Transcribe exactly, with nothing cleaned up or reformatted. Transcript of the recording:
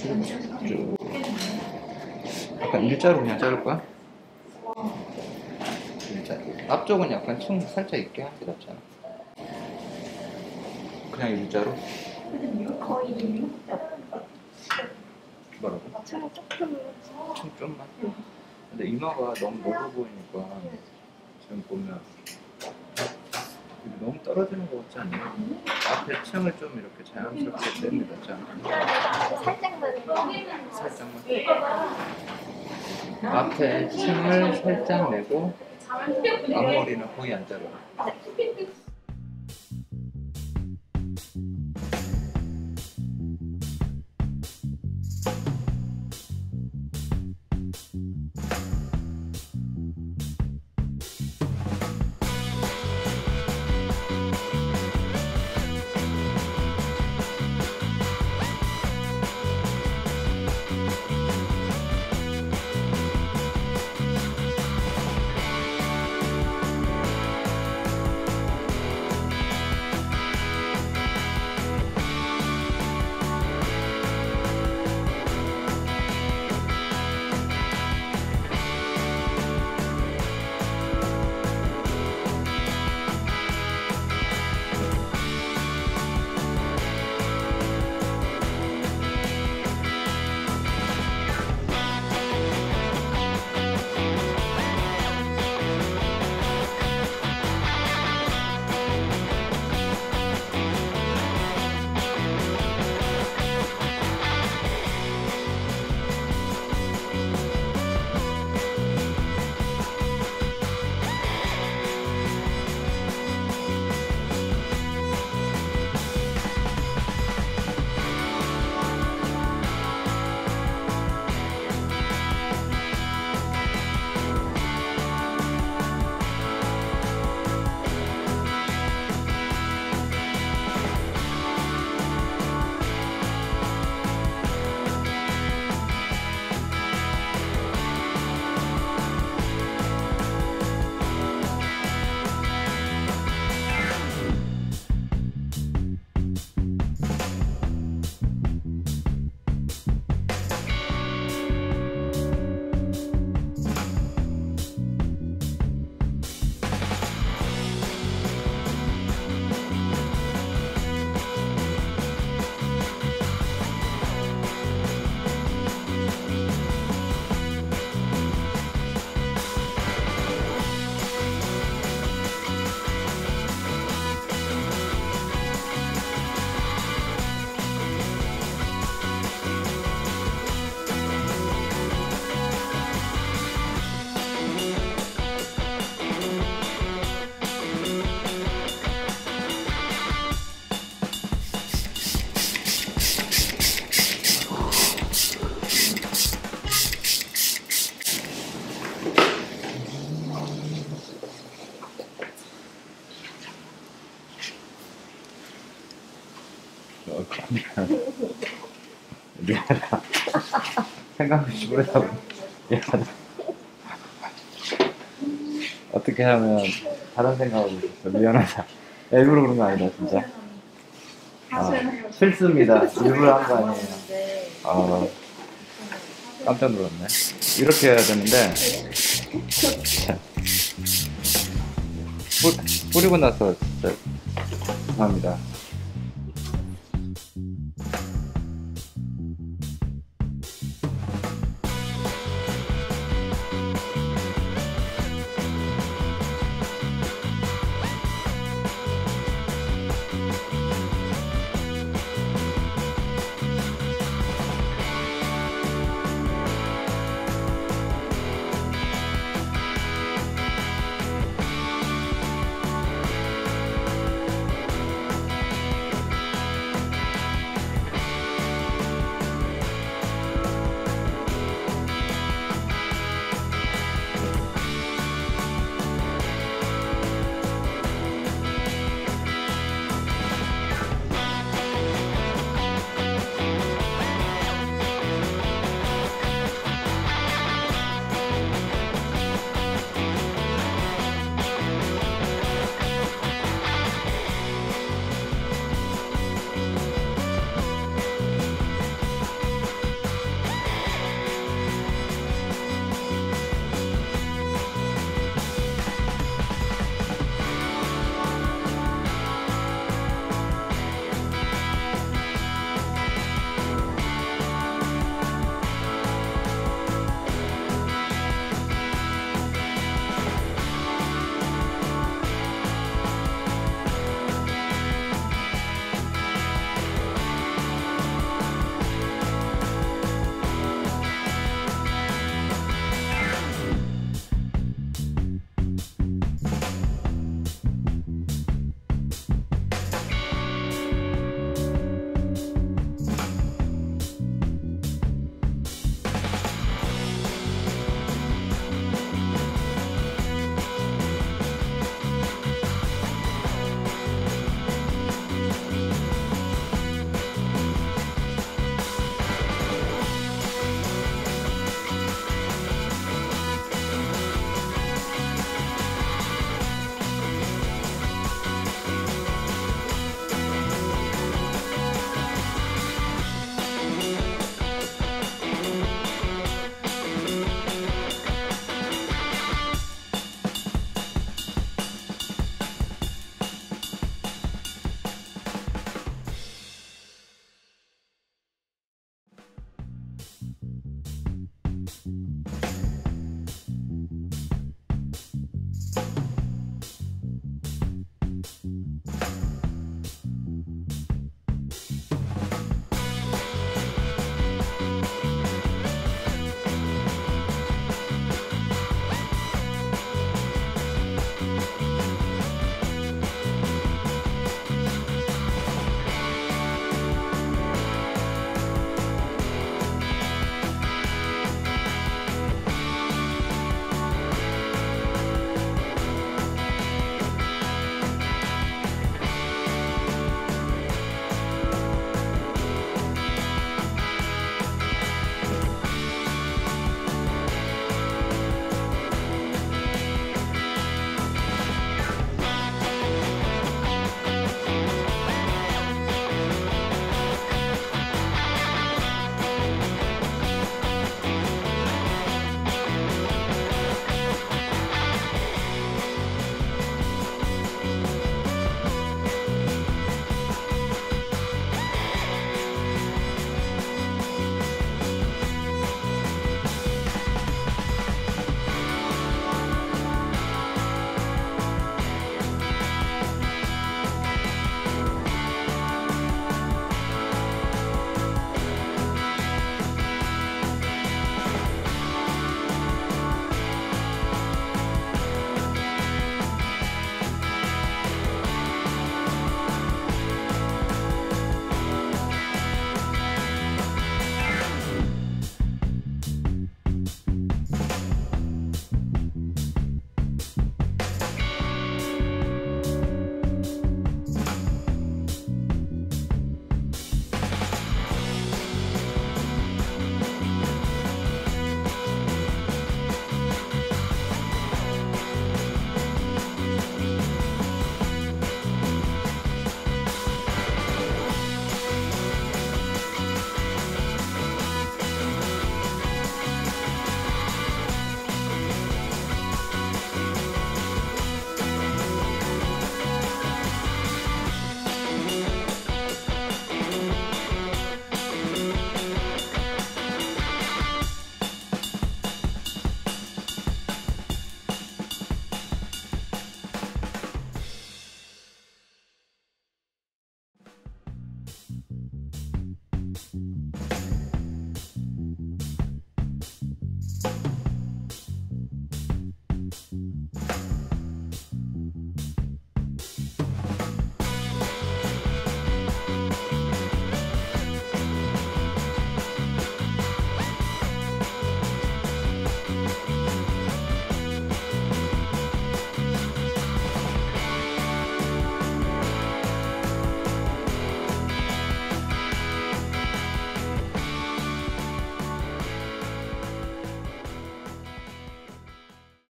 지금 쭉 약간 일자로 그냥 자를 거야? 일자로. 앞쪽은 약간 층 살짝 있게 할 때 없잖아. 그냥 일자로? 거의 뭐라고? 층 좀만? 근데 이마가 너무 멀어 보이니까 지금 보면 너무 떨어지는 거 같지 않나요? 음. 앞에 층을 좀 이렇게 자연스럽게 내면 되지 않나요? 살짝만 살짝만 음. 앞에 층을 살짝 내고 앞머리는 거의 안 자르고 미안하다. 생각없이 오래다 보니 미안하다. 어떻게 하면 다른 생각하고 있었어. 미안하다. 일부러 그런 거 아니다 진짜. 아, 실수입니다. 일부러 한 거 아니에요. 아, 깜짝 놀랐네. 이렇게 해야 되는데 뿌리고 나서 진짜 죄송합니다.